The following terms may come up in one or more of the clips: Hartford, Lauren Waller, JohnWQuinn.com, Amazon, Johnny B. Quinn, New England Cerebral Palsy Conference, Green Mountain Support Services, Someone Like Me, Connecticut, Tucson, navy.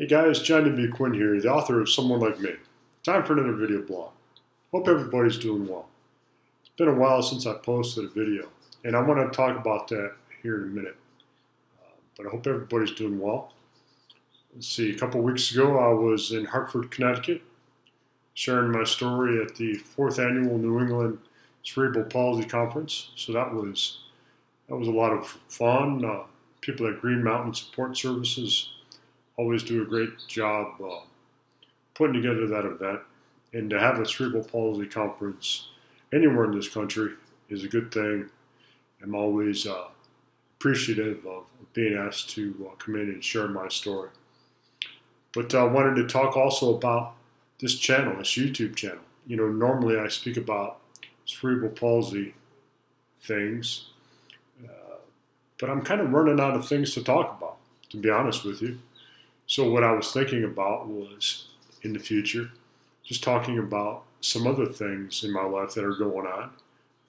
Hey guys, Johnny B. Quinn here, the author of Someone Like Me. Time for another video blog. Hope everybody's doing well. It's been a while since I posted a video, and I want to talk about that here in a minute. But I hope everybody's doing well. Let's see, a couple weeks ago I was in Hartford, Connecticut, sharing my story at the 4th Annual New England Cerebral Palsy Conference. So that was a lot of fun. People at Green Mountain Support Services always do a great job putting together that event, and to have a cerebral palsy conference anywhere in this country is a good thing. I'm always appreciative of being asked to come in and share my story. But I wanted to talk also about this channel, this YouTube channel. You know, normally I speak about cerebral palsy things, but I'm kind of running out of things to talk about, to be honest with you. So what I was thinking about was, in the future, just talking about some other things in my life that are going on,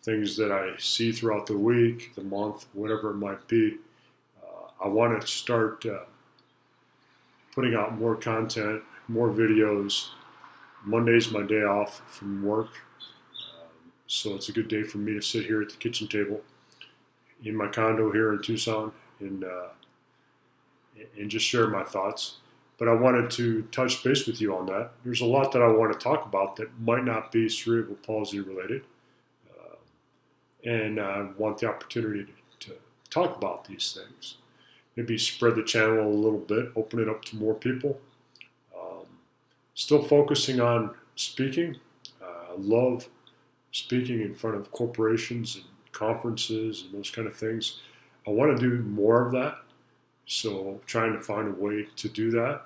things that I see throughout the week, the month, whatever it might be. I want to start putting out more content, more videos. Monday's my day off from work, so it's a good day for me to sit here at the kitchen table in my condo here in Tucson and just share my thoughts. But I wanted to touch base with you on that. There's a lot that I want to talk about that might not be cerebral palsy related, and I want the opportunity to talk about these things. Maybe spread the channel a little bit, open it up to more people. Still focusing on speaking. I love speaking in front of corporations and conferences and those kind of things. I want to do more of that. So trying to find a way to do that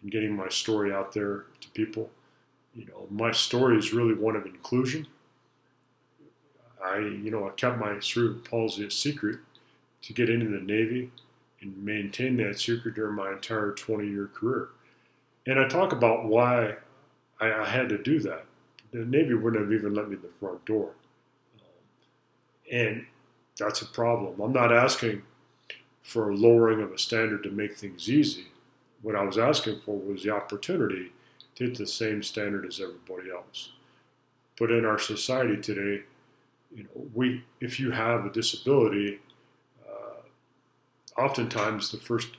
and getting my story out there to people. You know, my story is really one of inclusion. I kept my cerebral palsy a secret to get into the Navy and maintain that secret during my entire 20-year career. And I talk about why I had to do that. The Navy wouldn't have even let me in the front door. And that's a problem. I'm not asking for a lowering of a standard to make things easy. What I was asking for was the opportunity to hit the same standard as everybody else. But in our society today, you know, if you have a disability, oftentimes the first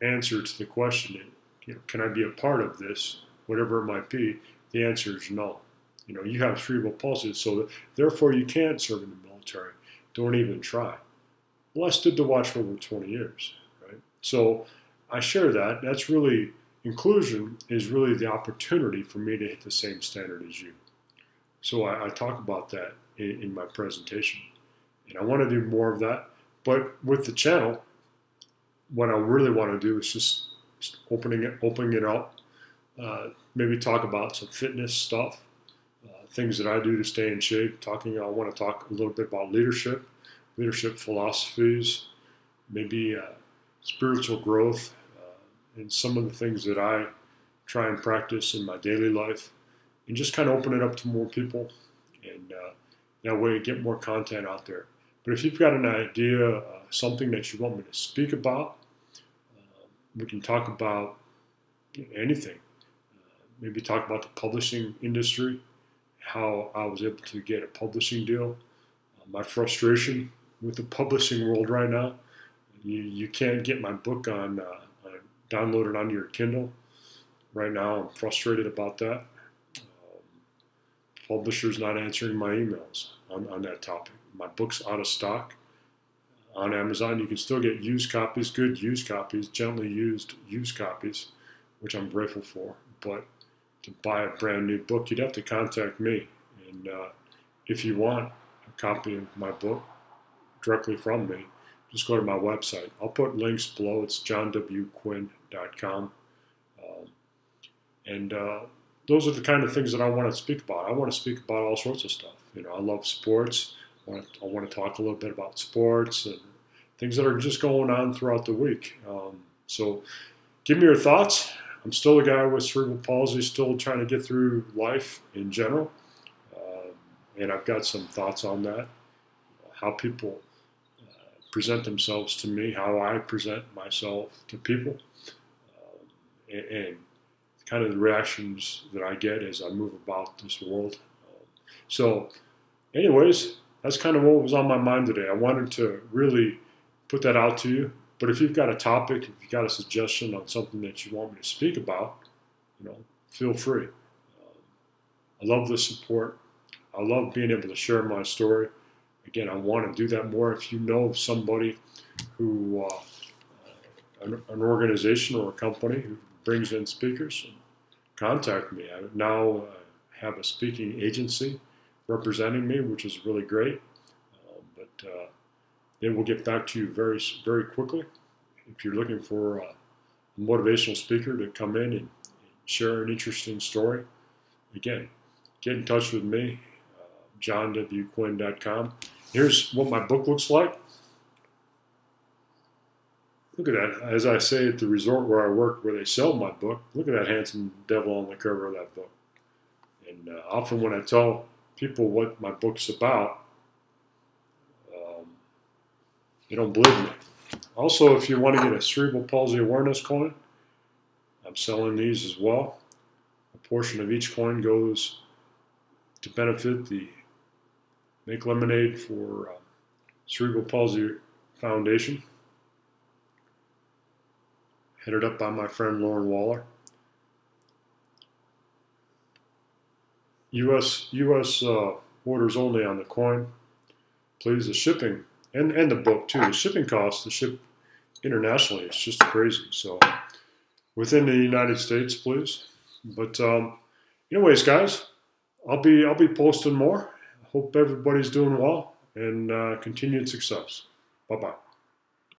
answer to the question, you know, can I be a part of this, whatever it might be, the answer is no. You know, you have cerebral palsy, so therefore you can't serve in the military. Don't even try. Well, I stood to watch for over 20 years, right? So I share that. That's really, inclusion is really the opportunity for me to hit the same standard as you. So I talk about that in my presentation. And I want to do more of that. But with the channel, what I really want to do is just opening it up, maybe talk about some fitness stuff, things that I do to stay in shape. I want to talk a little bit about leadership philosophies, maybe spiritual growth, and some of the things that I try and practice in my daily life, and just kind of open it up to more people, and that way get more content out there. But if you've got an idea, something that you want me to speak about, we can talk about anything. Maybe talk about the publishing industry, how I was able to get a publishing deal, my frustration with the publishing world right now. You can't get my book downloaded onto your Kindle. Right now, I'm frustrated about that. Publishers not answering my emails on that topic. My book's out of stock. On Amazon, you can still get used copies, good used copies, gently used copies, which I'm grateful for. But to buy a brand new book, you'd have to contact me. And if you want a copy of my book directly from me, just go to my website. I'll put links below. It's JohnWQuinn.com. Those are the kind of things that I want to speak about. I want to speak about all sorts of stuff. You know, I love sports. I want to talk a little bit about sports and things that are just going on throughout the week. So give me your thoughts. I'm still a guy with cerebral palsy, still trying to get through life in general. And I've got some thoughts on that, how people present themselves to me, how I present myself to people. and kind of the reactions that I get as I move about this world. So anyways, that's kind of what was on my mind today. I wanted to really put that out to you. But if you've got a topic, if you've got a suggestion on something that you want me to speak about, you know, feel free. I love the support. I love being able to share my story. Again, I want to do that more. If you know somebody who, an organization or a company who brings in speakers, contact me. I now have a speaking agency representing me, which is really great. But they will get back to you very, very quickly if you're looking for a motivational speaker to come in and share an interesting story. Again, get in touch with me, JohnWQuinn.com. Here's what my book looks like. Look at that. As I say at the resort where I work, where they sell my book, look at that handsome devil on the cover of that book. And often when I tell people what my book's about, they don't believe me. Also, if you want to get a cerebral palsy awareness coin, I'm selling these as well. A portion of each coin goes to benefit the Make Lemonade for Cerebral Palsy Foundation, headed up by my friend Lauren Waller. U.S. orders only on the coin. Please, the shipping. And the book, too. The shipping costs to ship internationally, it's just crazy. So within the United States, please. But anyways, guys, I'll be posting more. Hope everybody's doing well and continued success. Bye-bye.